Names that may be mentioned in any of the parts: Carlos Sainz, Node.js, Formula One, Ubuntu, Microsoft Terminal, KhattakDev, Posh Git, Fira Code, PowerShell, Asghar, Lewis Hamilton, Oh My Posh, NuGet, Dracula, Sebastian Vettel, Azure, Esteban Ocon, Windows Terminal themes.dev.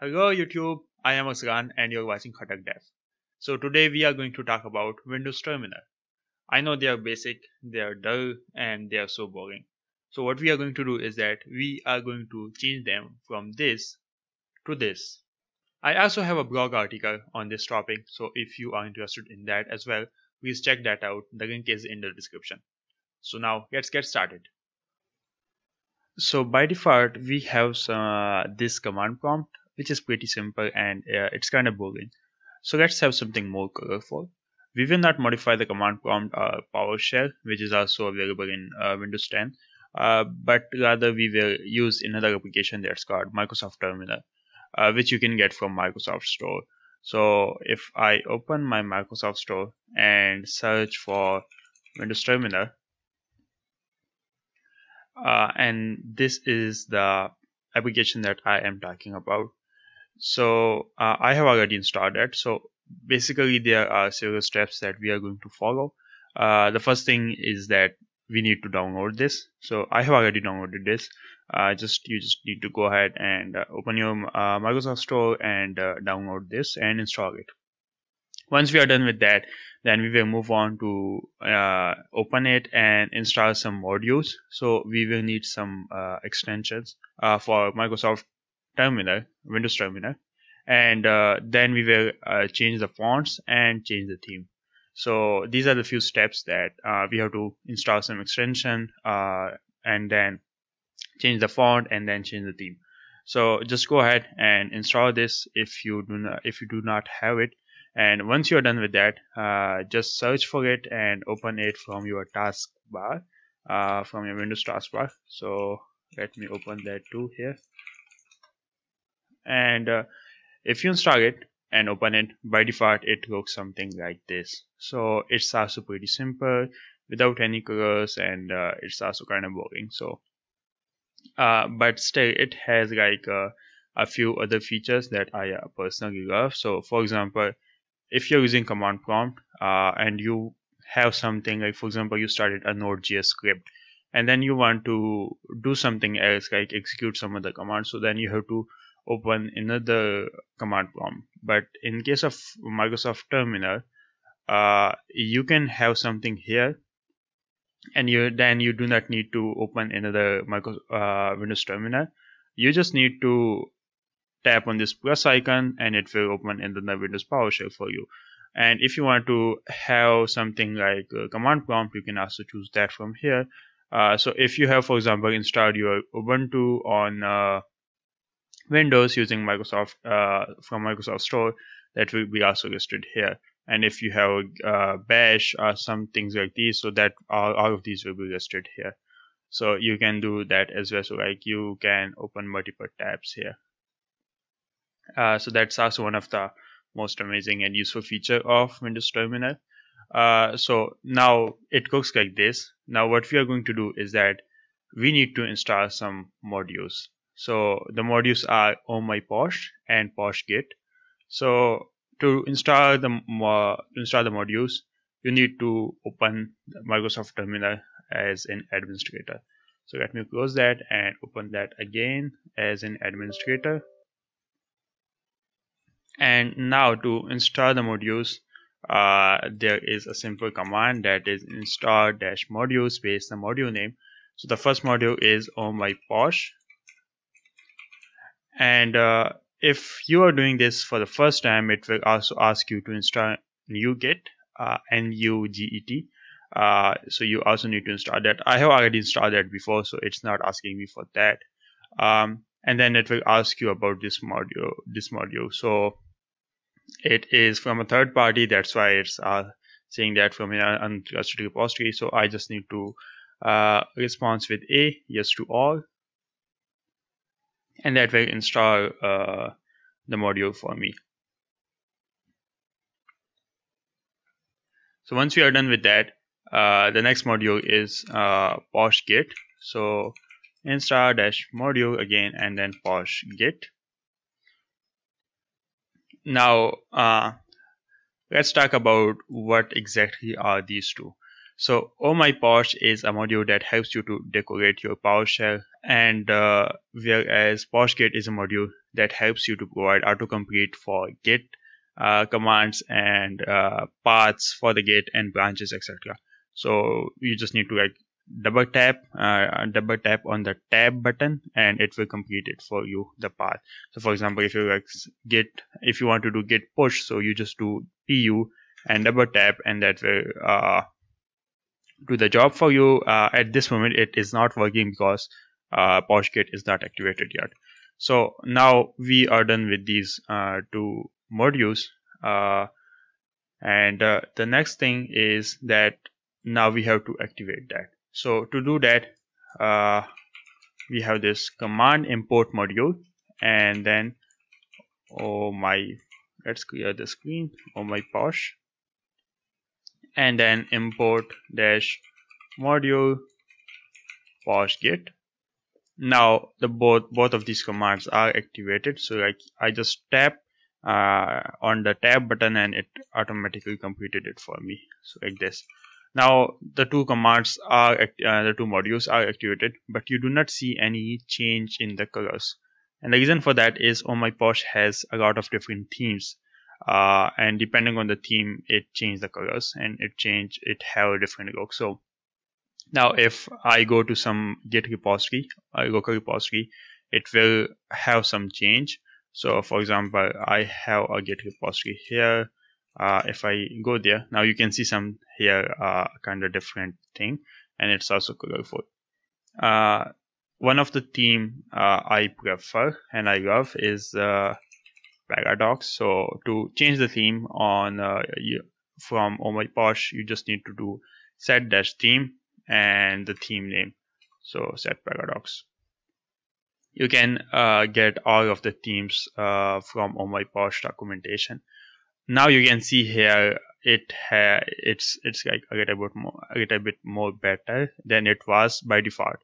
Hello YouTube, I am Asghar and you are watching KhattakDev. So today we are going to talk about Windows Terminal. I know they are basic, they are dull and they are so boring. So what we are going to do is that we are going to change them from this to this. I also have a blog article on this topic, so if you are interested in that as well, please check that out. The link is in the description. So now let's get started. So by default we have this command prompt, which is pretty simple and it's kind of boring. So let's have something more colorful. We will not modify the command prompt or PowerShell, which is also available in Windows 10, but rather we will use another application that's called Microsoft Terminal, which you can get from Microsoft Store. So if I open my Microsoft Store and search for Windows Terminal, and this is the application that I am talking about. So I have already installed it. So basically there are several steps that we are going to follow. The first thing is that we need to download this. So I have already downloaded this. You just need to go ahead and open your Microsoft Store and download this and install it. Once we are done with that, then we will move on to open it and install some modules. So we will need some extensions for Microsoft Terminal, Windows Terminal, and then we will change the fonts and change the theme. So these are the few steps that we have to install some extension and then change the font and then change the theme. So just go ahead and install this if you do not have it. And once you're done with that, just search for it and open it from your taskbar, from your Windows taskbar. So let me open that too here. And if you install it and open it, by default it looks something like this. So it's also pretty simple without any colors, and it's also kind of boring. So but still it has like a few other features that I personally love. So for example, if you're using command prompt and you have something like, for example, you started a Node.js script and then you want to do something else, like execute some other command, so then you have to open another command prompt. But in case of Microsoft Terminal, you can have something here and then you do not need to open another Windows Terminal. You just need to tap on this plus icon and it will open in the Windows PowerShell for you. And if you want to have something like a command prompt, you can also choose that from here. So if you have, for example, installed your Ubuntu on Windows using Microsoft from Microsoft Store, that will be also listed here. And if you have Bash or some things like these, so that all of these will be listed here. So you can do that as well. So like you can open multiple tabs here. So that's also one of the most amazing and useful feature of Windows Terminal. So now it looks like this. Now what we are going to do is that we need to install some modules. So the modules are Oh My Posh and Posh Git. So to install the modules, you need to open Microsoft Terminal as an administrator. So let me close that and open that again as an administrator. And now to install the modules, there is a simple command that is install-module space the module name. So the first module is Oh My Posh. And if you are doing this for the first time, it will also ask you to install NuGet, N-U-G-E-T. So you also need to install that. I have already installed that before, so it's not asking me for that. And then it will ask you about this module. So it is from a third party. That's why it's saying that from an untrusted repository. So I just need to response with A, yes to all. And that will install the module for me. So once we are done with that, the next module is Posh Git. So install-module again and then Posh Git. Now let's talk about what exactly are these two. So Oh My Posh is a module that helps you to decorate your PowerShell, and whereas Posh Git is a module that helps you to provide autocomplete for Git commands and paths for the Git and branches, etc. So you just need to like double tap on the tab button and it will complete it for you, the path. So for example, if you like if you want to do git push, so you just do pu and double tap, and that will do the job for you. At this moment it is not working because Posh Git is not activated yet. So now we are done with these two modules, and the next thing is that now we have to activate that. So to do that, we have this command import module, and then let's clear the screen, Oh My Posh, and then import dash module Posh Git. Now the both of these commands are activated, so like I just tap on the tab button and it automatically completed it for me, so like this. Now the two commands are the two modules are activated, but you do not see any change in the colors, and the reason for that is Oh My Posh has a lot of different themes, and depending on the theme it changed the colors and it have a different look. So now if I go to some Git repository, local repository, it will have some change. So for example, I have a Git repository here. If I go there, now you can see some here kind of different thing, and it's also colorful. One of the theme I prefer and I love is Paradox. So to change the theme on from Oh My Posh, you just need to do set dash theme and the theme name. So set Paradox. You can get all of the themes from Oh My Posh documentation. Now you can see here it's like a little bit more better than it was by default.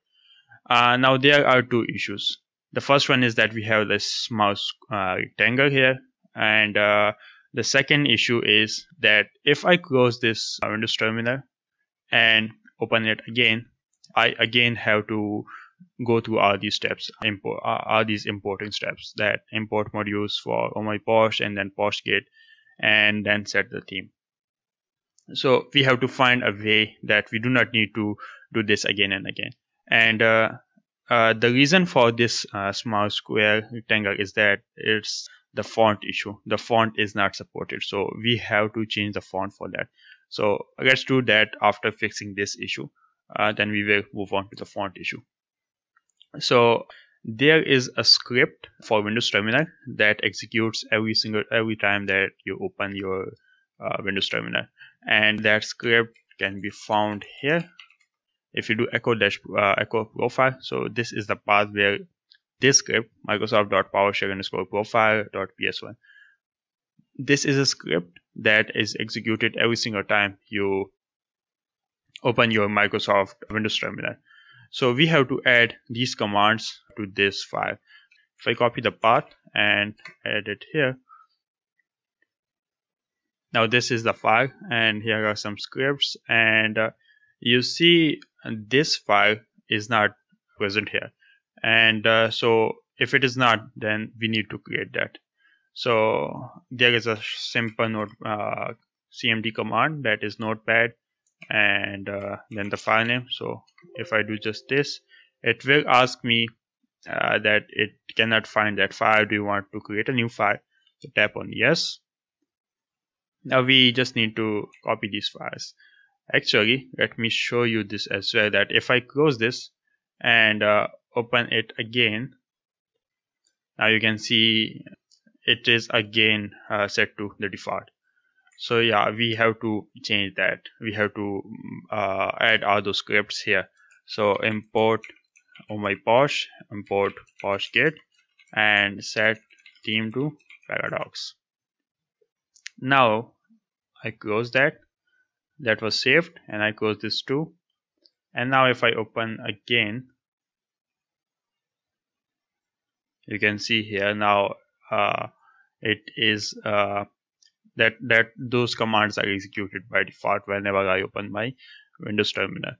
Now there are two issues. The first one is that we have this mouse rectangle here, and the second issue is that if I close this Windows Terminal and open it again, I again have to go through all these steps, all these importing steps, that import modules for Oh My Posh and then Posh Git, and then set the theme. So we have to find a way that we do not need to do this again and again. And the reason for this small square rectangle is that it's the font issue. The font is not supported, so we have to change the font for that. So let's do that after fixing this issue, then we will move on to the font issue. So there is a script for Windows Terminal that executes every time that you open your Windows Terminal, and that script can be found here. If you do echo profile, so this is the path where this script, Microsoft.PowerShell_profile.ps1, this is a script that is executed every single time you open your Microsoft Windows Terminal. So we have to add these commands to this file. If I copy the path and add it here, now this is the file, and here are some scripts, and you see this file is not present here, and so if it is not, then we need to create that. So there is a simple cmd command, that is notepad, and then the file name. So if I do just this, it will ask me that it cannot find that file. Do you want to create a new file? So tap on yes. Now we just need to copy these files. Actually, let me show you this as well, that if I close this and open it again, now you can see it is again set to the default. So yeah, we have to change that. We have to add all those scripts here. So import Oh My Posh, import Posh Git, and set theme to Paradox. Now I close that. That was saved, and I close this too. And now if I open again, you can see here now it is those commands are executed by default whenever I open my Windows Terminal.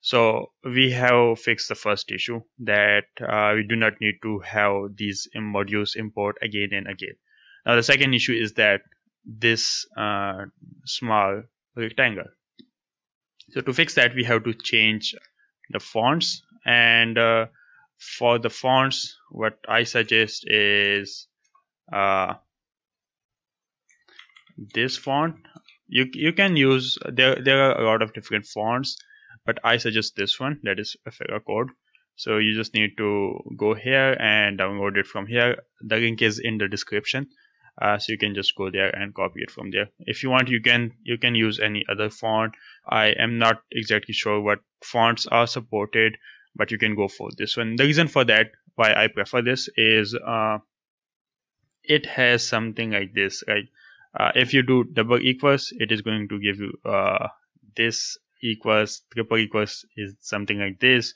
So we have fixed the first issue that we do not need to have these modules import again and again. Now the second issue is that this small rectangle. So to fix that, we have to change the fonts, and for the fonts, what I suggest is this font. You can use, there are a lot of different fonts, but I suggest this one, that is Fira Code. So you just need to go here and download it from here. The link is in the description, so you can just go there and copy it from there. If you want, you can use any other font. I am not exactly sure what fonts are supported, but you can go for this one. The reason for that, why I prefer this, is it has something like this, right? If you do double equals, it is going to give you this equals, triple equals is something like this,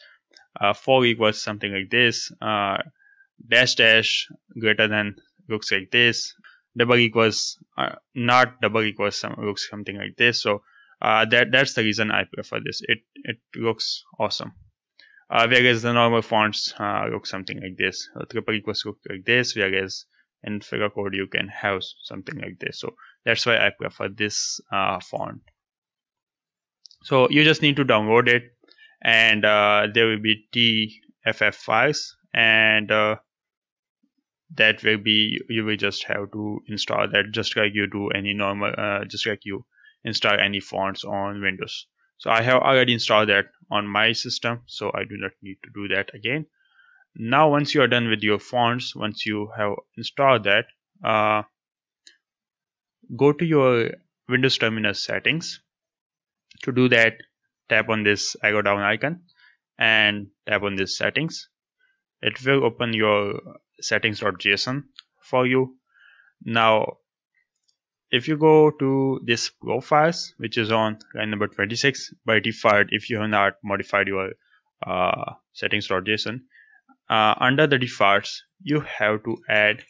four equals something like this, dash dash greater than looks like this, double equals not double equals looks something like this. So that's the reason I prefer this. It looks awesome. Whereas the normal fonts look something like this. Triple equals look like this, whereas in Fira Code you can have something like this. So that's why I prefer this font. So you just need to download it, and there will be TFF files, and that will be, you will just have to install that, just like you do any normal, just like you install any fonts on Windows. So I have already installed that on my system, so I do not need to do that again. Now, once you are done with your fonts, once you have installed that, go to your Windows Terminal settings. To do that, tap on this arrow down icon and tap on this settings. It will open your settings.json for you. Now, if you go to this profiles, which is on line number 26, by default, if you have not modified your settings.json, under the defaults, you have to add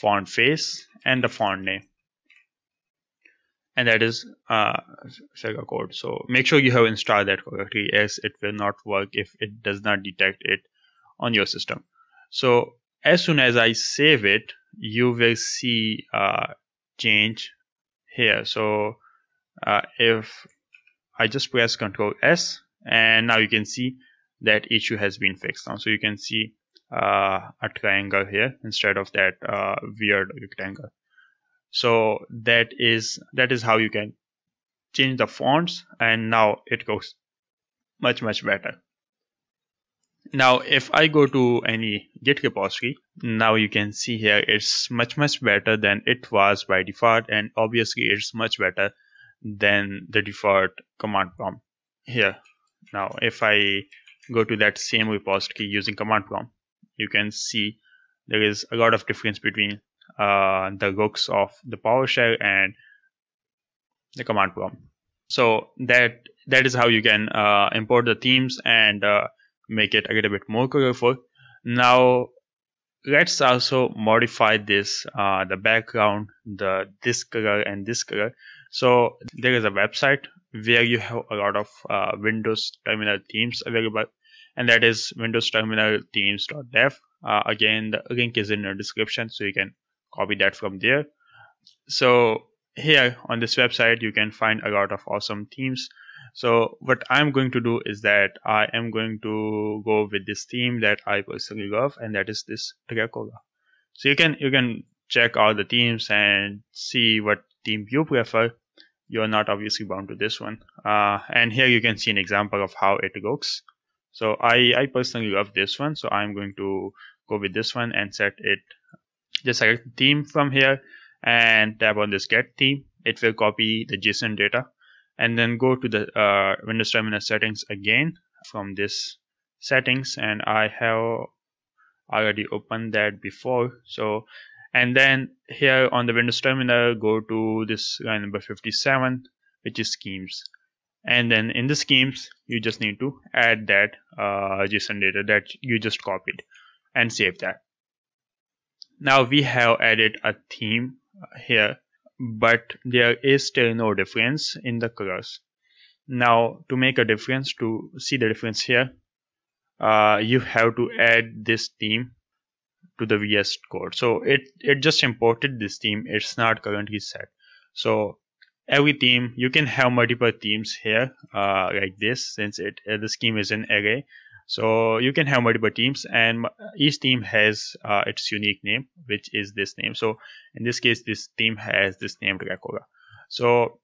font face and the font name, and that is Fira Code. So make sure you have installed that correctly, as it will not work if it does not detect it on your system. So as soon as I save it, you will see change here. So if I just press Ctrl S, and now you can see that issue has been fixed now. So you can see a triangle here instead of that weird rectangle. So that is how you can change the fonts, and now it goes much better. Now if I go to any Git repository, now you can see here it's much better than it was by default, and obviously it's much better than the default command prompt here. Now if I go to that same repository using command prompt, you can see there is a lot of difference between the looks of the PowerShell and the command prompt. So that is how you can import the themes and make it a little bit more colorful. Now let's also modify this, the background, this color and this color. So there is a website where you have a lot of Windows Terminal themes available, and that is Windows Terminal themes.dev. Again, the link is in the description, so you can copy that from there. So here on this website, you can find a lot of awesome themes. So what I'm going to do is that I am going to go with this theme that I personally love, and that is this Dracula. So you can check all the themes and see what theme you prefer. You are not obviously bound to this one. And here you can see an example of how it looks. So I personally love this one, so I'm going to go with this one and set it. Just select the theme from here and tap on this Get Theme. It will copy the JSON data, and then go to the Windows Terminal settings again from this settings, and I have already opened that before. So, and then here on the Windows Terminal, go to this line number 57, which is schemes, and then in the schemes you just need to add that JSON data that you just copied and save that. Now we have added a theme here, but there is still no difference in the colors. Now to make a difference, to see the difference here, you have to add this theme to the VS Code. So it just imported this theme, it's not currently set. So every theme, you can have multiple themes here like this, since the scheme is an array. So you can have multiple themes, and each theme has its unique name, which is this name. So in this case, this theme has this name Dracula. So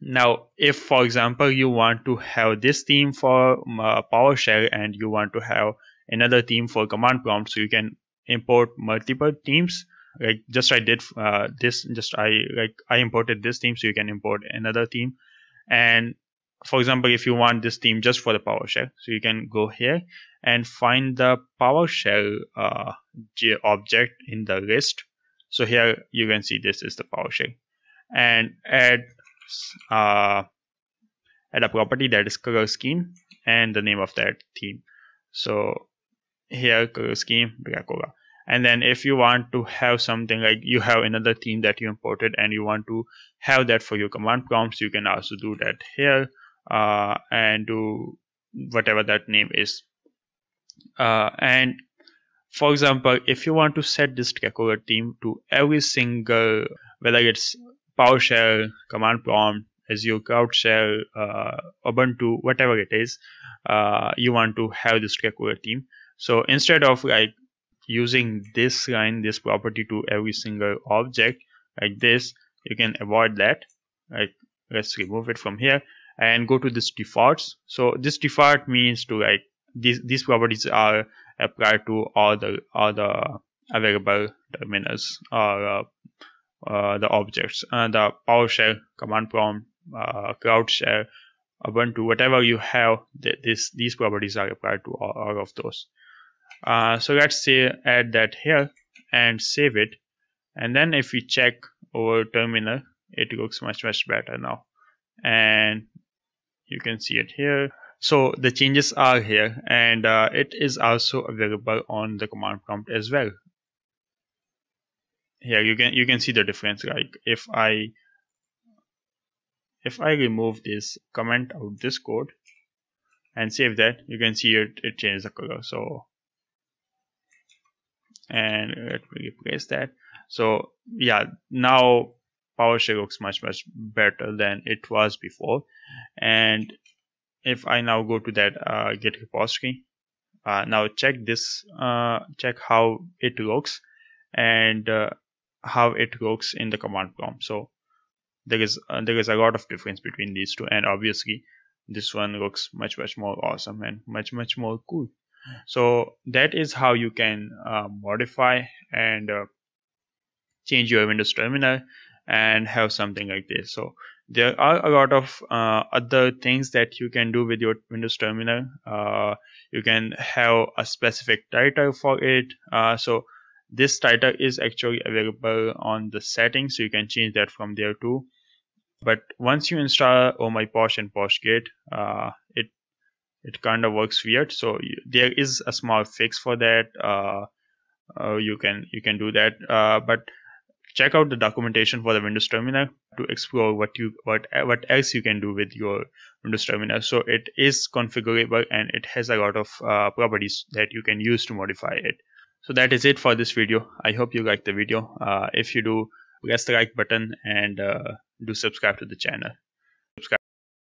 now if, for example, you want to have this theme for PowerShell and you want to have another theme for command prompt, so you can import multiple themes. Like just I did this, just I imported this theme, so you can import another theme. And for example, if you want this theme just for the PowerShell, so you can go here and find the PowerShell object in the list. So here you can see this is the PowerShell, and add a property that is color scheme and the name of that theme. So here color scheme Dracula. And then if you want to have something like you have another theme that you imported and you want to have that for your command prompts, you can also do that here and do whatever that name is. And for example, if you want to set this Dracula theme to every single, whether it's PowerShell, command prompt, Azure Cloud Shell, Ubuntu, whatever it is, you want to have this Dracula theme. So instead of like using this line, this property to every single object like this, you can avoid that. Like let's remove it from here and go to this defaults. So this default means to like these properties are applied to all the available terminals or the objects, the PowerShell, command prompt, Cloud Shell, Ubuntu, whatever you have, these properties are applied to all of those. So let's say add that here and save it, and then if we check over terminal, it looks much better now, and you can see it here. So the changes are here, and it is also available on the command prompt as well. Here you can see the difference. Like if I remove this, comment out this code and save that, you can see it changes the color. So and let me replace that. So yeah, now PowerShell looks much better than it was before. And if I now go to that Git repository, now check this, check how it looks and how it looks in the command prompt. So there is a lot of difference between these two, and obviously this one looks much more awesome and much more cool. So that is how you can modify and change your Windows Terminal and have something like this. So there are a lot of other things that you can do with your Windows Terminal. You can have a specific title for it. So this title is actually available on the settings, so you can change that from there too. But once you install Oh My Posh and Posh Git, it kind of works weird. So there is a small fix for that. You can do that. But check out the documentation for the Windows Terminal to explore what else you can do with your Windows Terminal. So it is configurable and it has a lot of properties that you can use to modify it. So that is it for this video. I hope you liked the video. If you do, press the like button and do subscribe to the channel.